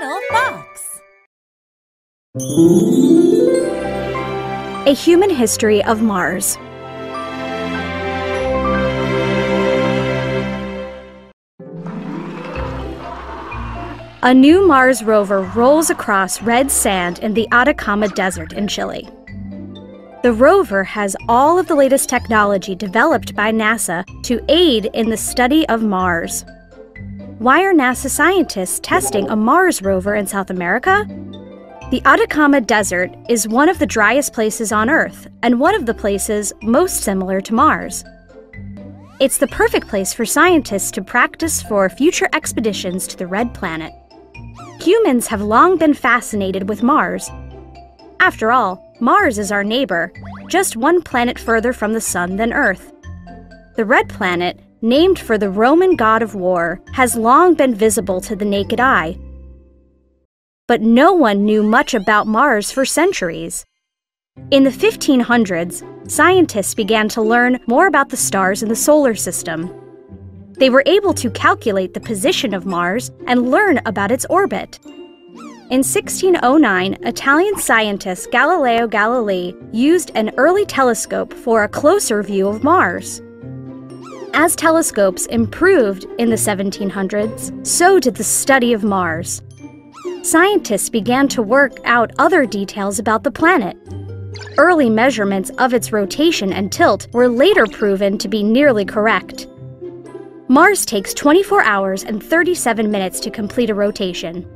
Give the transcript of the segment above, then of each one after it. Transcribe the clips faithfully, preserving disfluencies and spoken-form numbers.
little fox. A Human History of Mars. A new Mars rover rolls across red sand in the Atacama Desert in Chile. The rover has all of the latest technology developed by NASA to aid in the study of Mars. Why are NASA scientists testing a Mars rover in South America? The Atacama Desert is one of the driest places on Earth and one of the places most similar to Mars. It's the perfect place for scientists to practice for future expeditions to the Red Planet. Humans have long been fascinated with Mars. After all, Mars is our neighbor, just one planet further from the Sun than Earth. The Red Planet, named for the Roman god of war, has long been visible to the naked eye. But no one knew much about Mars for centuries. In the fifteen hundreds, scientists began to learn more about the stars in the solar system. They were able to calculate the position of Mars and learn about its orbit. In sixteen oh nine, Italian scientist Galileo Galilei used an early telescope for a closer view of Mars. As telescopes improved in the seventeen hundreds, so did the study of Mars. Scientists began to work out other details about the planet. Early measurements of its rotation and tilt were later proven to be nearly correct. Mars takes twenty-four hours and thirty-seven minutes to complete a rotation.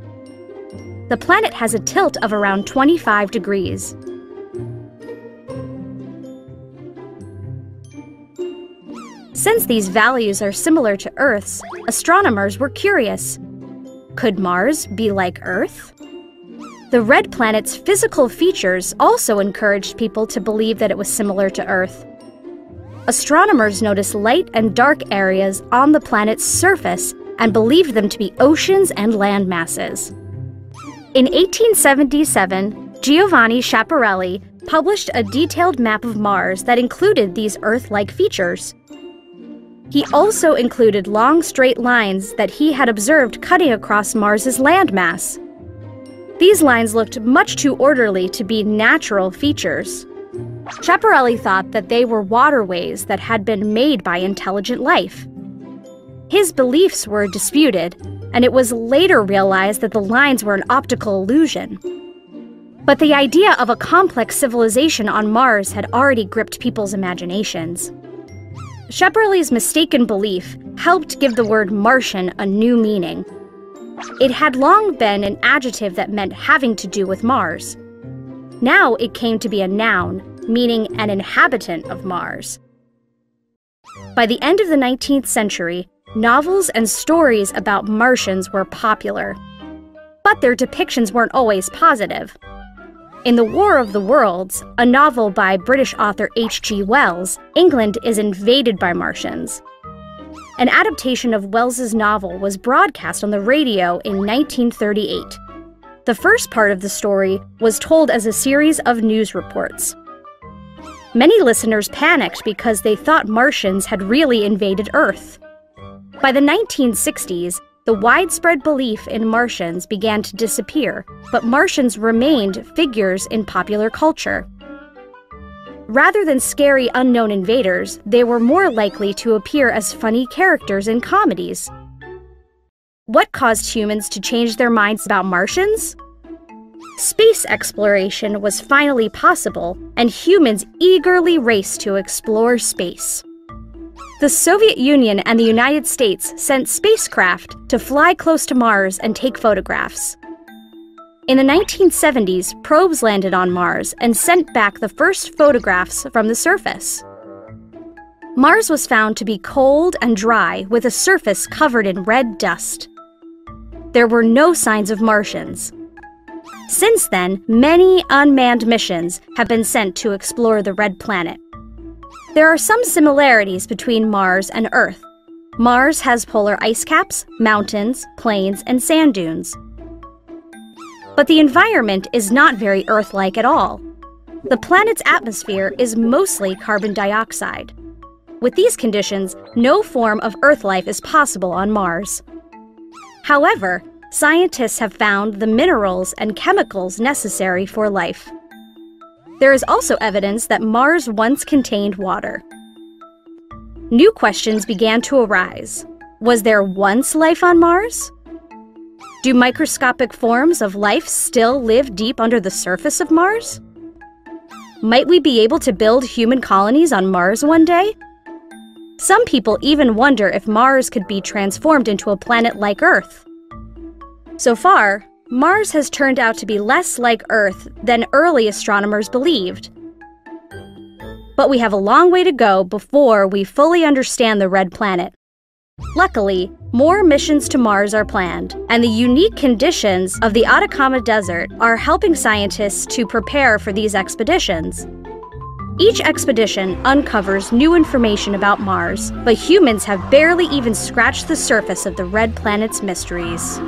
The planet has a tilt of around twenty-five degrees. Since these values are similar to Earth's, astronomers were curious. Could Mars be like Earth? The Red Planet's physical features also encouraged people to believe that it was similar to Earth. Astronomers noticed light and dark areas on the planet's surface and believed them to be oceans and land masses. In eighteen seventy-seven, Giovanni Schiaparelli published a detailed map of Mars that included these Earth-like features. He also included long straight lines that he had observed cutting across Mars's landmass. These lines looked much too orderly to be natural features. Schiaparelli thought that they were waterways that had been made by intelligent life. His beliefs were disputed, and it was later realized that the lines were an optical illusion. But the idea of a complex civilization on Mars had already gripped people's imaginations. Schiaparelli's mistaken belief helped give the word Martian a new meaning. It had long been an adjective that meant having to do with Mars. Now it came to be a noun, meaning an inhabitant of Mars. By the end of the nineteenth century, novels and stories about Martians were popular, but their depictions weren't always positive. In The War of the Worlds, a novel by British author H G Wells, England is invaded by Martians. An adaptation of Wells's novel was broadcast on the radio in nineteen thirty-eight. The first part of the story was told as a series of news reports. Many listeners panicked because they thought Martians had really invaded Earth. By the nineteen sixties, the widespread belief in Martians began to disappear, but Martians remained figures in popular culture. Rather than scary unknown invaders, they were more likely to appear as funny characters in comedies. What caused humans to change their minds about Martians? Space exploration was finally possible, and humans eagerly raced to explore space. The Soviet Union and the United States sent spacecraft to fly close to Mars and take photographs. In the nineteen seventies, probes landed on Mars and sent back the first photographs from the surface. Mars was found to be cold and dry, with a surface covered in red dust. There were no signs of Martians. Since then, many unmanned missions have been sent to explore the Red Planet. There are some similarities between Mars and Earth. Mars has polar ice caps, mountains, plains, and sand dunes. But the environment is not very Earth-like at all. The planet's atmosphere is mostly carbon dioxide. With these conditions, no form of Earth life is possible on Mars. However, scientists have found the minerals and chemicals necessary for life. There is also evidence that Mars once contained water. New questions began to arise. Was there once life on Mars? Do microscopic forms of life still live deep under the surface of Mars? Might we be able to build human colonies on Mars one day? Some people even wonder if Mars could be transformed into a planet like Earth. So far, Mars has turned out to be less like Earth than early astronomers believed. But we have a long way to go before we fully understand the red planet. Luckily, more missions to Mars are planned, and the unique conditions of the Atacama Desert are helping scientists to prepare for these expeditions. Each expedition uncovers new information about Mars, but humans have barely even scratched the surface of the red planet's mysteries.